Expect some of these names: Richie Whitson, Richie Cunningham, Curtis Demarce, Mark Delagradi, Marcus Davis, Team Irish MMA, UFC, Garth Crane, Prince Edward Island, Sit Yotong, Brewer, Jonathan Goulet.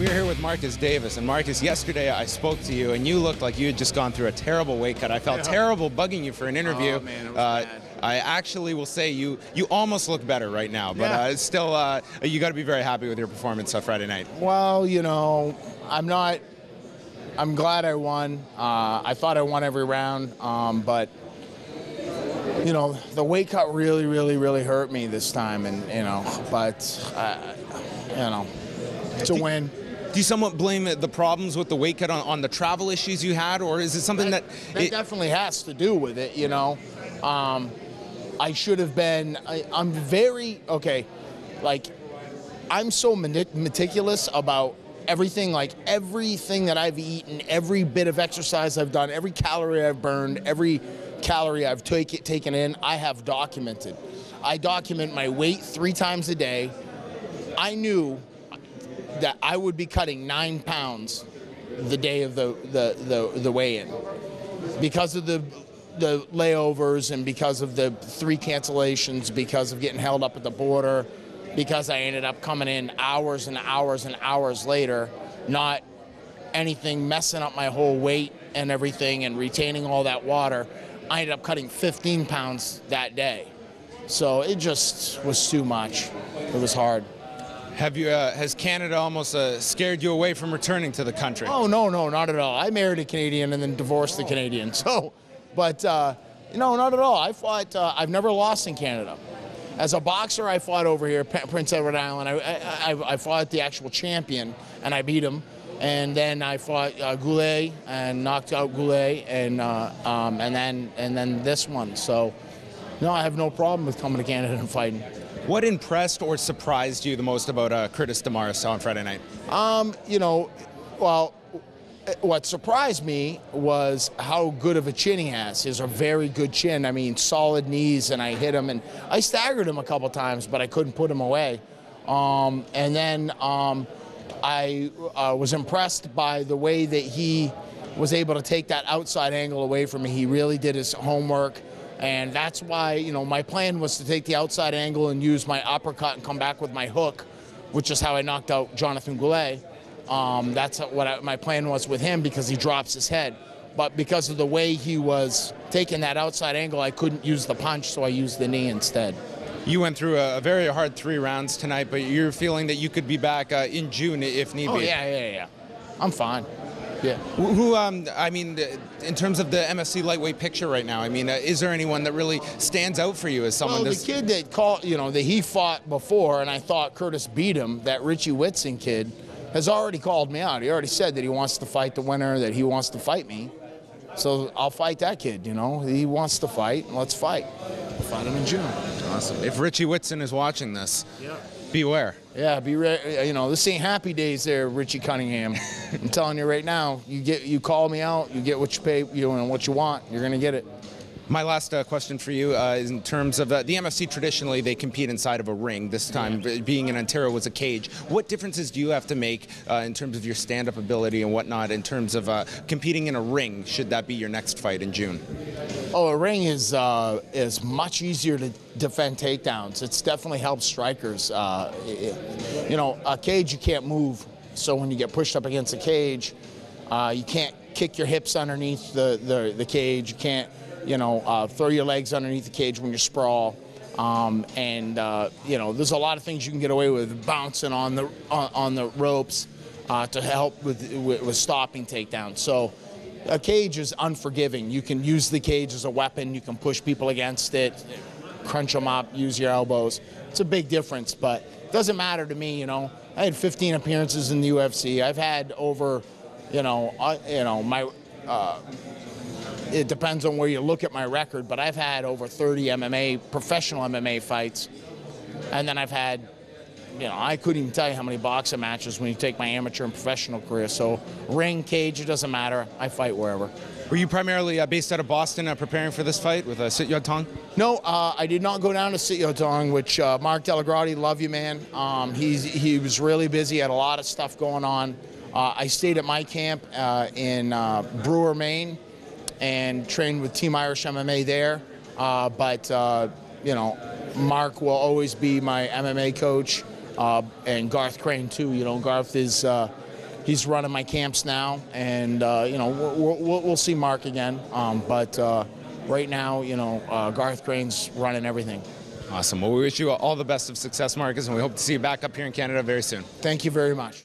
We're here with Marcus Davis, and Marcus, yesterday I spoke to you, and you looked like you had just gone through a terrible weight cut. I felt terrible bugging you for an interview. Oh, man, it was bad. I actually will say you almost look better right now, but it's still you got to be very happy with your performance on Friday night. Well, you know, I'm not. I'm glad I won. I thought I won every round, but you know, the weight cut really hurt me this time, and you know, but you know, it's a win. Do you somewhat blame the problems with the weight cut on the travel issues you had, or is it something that definitely has to do with it? You know, I should have been. I'm very like I'm so meticulous about everything, like everything that I've eaten, every bit of exercise I've done, every calorie I've burned, every calorie I've taken in, I have documented. I document my weight 3 times a day. I knew that I would be cutting 9 pounds the day of the weigh-in because of the layovers and because of the 3 cancellations, because of getting held up at the border, because I ended up coming in hours and hours and hours later, not anything messing up my whole weight and everything and retaining all that water. I ended up cutting 15 pounds that day. So it just was too much. It was hard. Have you, has Canada almost scared you away from returning to the country? Oh, no, no, not at all. I married a Canadian and then divorced the Canadian. So, but no, not at all. I fought, I've never lost in Canada. As a boxer, I fought over here, Prince Edward Island. I fought the actual champion, and I beat him. And then I fought Goulet and knocked out Goulet, and then this one. So, no, I have no problem with coming to Canada and fighting. What impressed or surprised you the most about Curtis Demarce on Friday night? You know, well, what surprised me was how good of a chin he has. He has a very good chin. I mean, solid knees, and I hit him, and I staggered him a couple times, but I couldn't put him away. And then I was impressed by the way that he was able to take that outside angle away from me. He really did his homework, and that's why, you know, my plan was to take the outside angle and use my uppercut and come back with my hook, which is how I knocked out Jonathan Goulet. That's what my plan was with him, because he drops his head. But because of the way he was taking that outside angle, I couldn't use the punch, so I used the knee instead. You went through a very hard 3 rounds tonight, but you're feeling that you could be back in June if need be. Oh, yeah. I'm fine. Yeah. Who, I mean, in terms of the MFC lightweight picture right now, I mean, is there anyone that really stands out for you as someone? Well, the kid that called, you know, that he fought before, and I thought Curtis beat him, that Richie Whitson kid, has already called me out. He already said that he wants to fight the winner, that he wants to fight me. So I'll fight that kid, you know. He wants to fight, and let's fight. We'll fight him in June. Awesome. If Richie Whitson is watching this, beware. Yeah, be ready. You know, this ain't happy days there, Richie Cunningham. I'm telling you right now, you call me out, you get what you pay, you know, what you want, you're going to get it. My last question for you is in terms of the MFC. Traditionally, they compete inside of a ring. This time, being in Ontario was a cage. What differences do you have to make in terms of your stand-up ability and whatnot in terms of competing in a ring, should that be your next fight in June? Oh, a ring is much easier to defend takedowns. It's definitely helped strikers. You know, a cage, you can't move. So when you get pushed up against a cage, you can't kick your hips underneath the cage. You can't, you know, throw your legs underneath the cage when you sprawl, and you know, there's a lot of things you can get away with bouncing on the ropes to help with stopping takedowns. So a cage is unforgiving. You can use the cage as a weapon. You can push people against it, crunch them up, use your elbows. It's a big difference, but it doesn't matter to me. You know, I had 15 appearances in the UFC. I've had over, you know, my. It depends on where you look at my record, but I've had over 30 MMA, professional MMA fights. And then I've had, you know, I couldn't even tell you how many boxing matches when you take my amateur and professional career. So ring, cage, it doesn't matter. I fight wherever. Were you primarily based out of Boston preparing for this fight with Sit Yotong? No, I did not go down to Sit Yotong, which Mark Delagradi, love you, man. He was really busy, had a lot of stuff going on. I stayed at my camp in Brewer, Maine, and trained with Team Irish MMA there. But you know, Mark will always be my MMA coach, and Garth Crane too. You know, Garth is he's running my camps now, and you know, we'll see Mark again. But right now, you know, Garth Crane's running everything. Awesome. Well, we wish you all the best of success, Marcus, and we hope to see you back up here in Canada very soon. Thank you very much.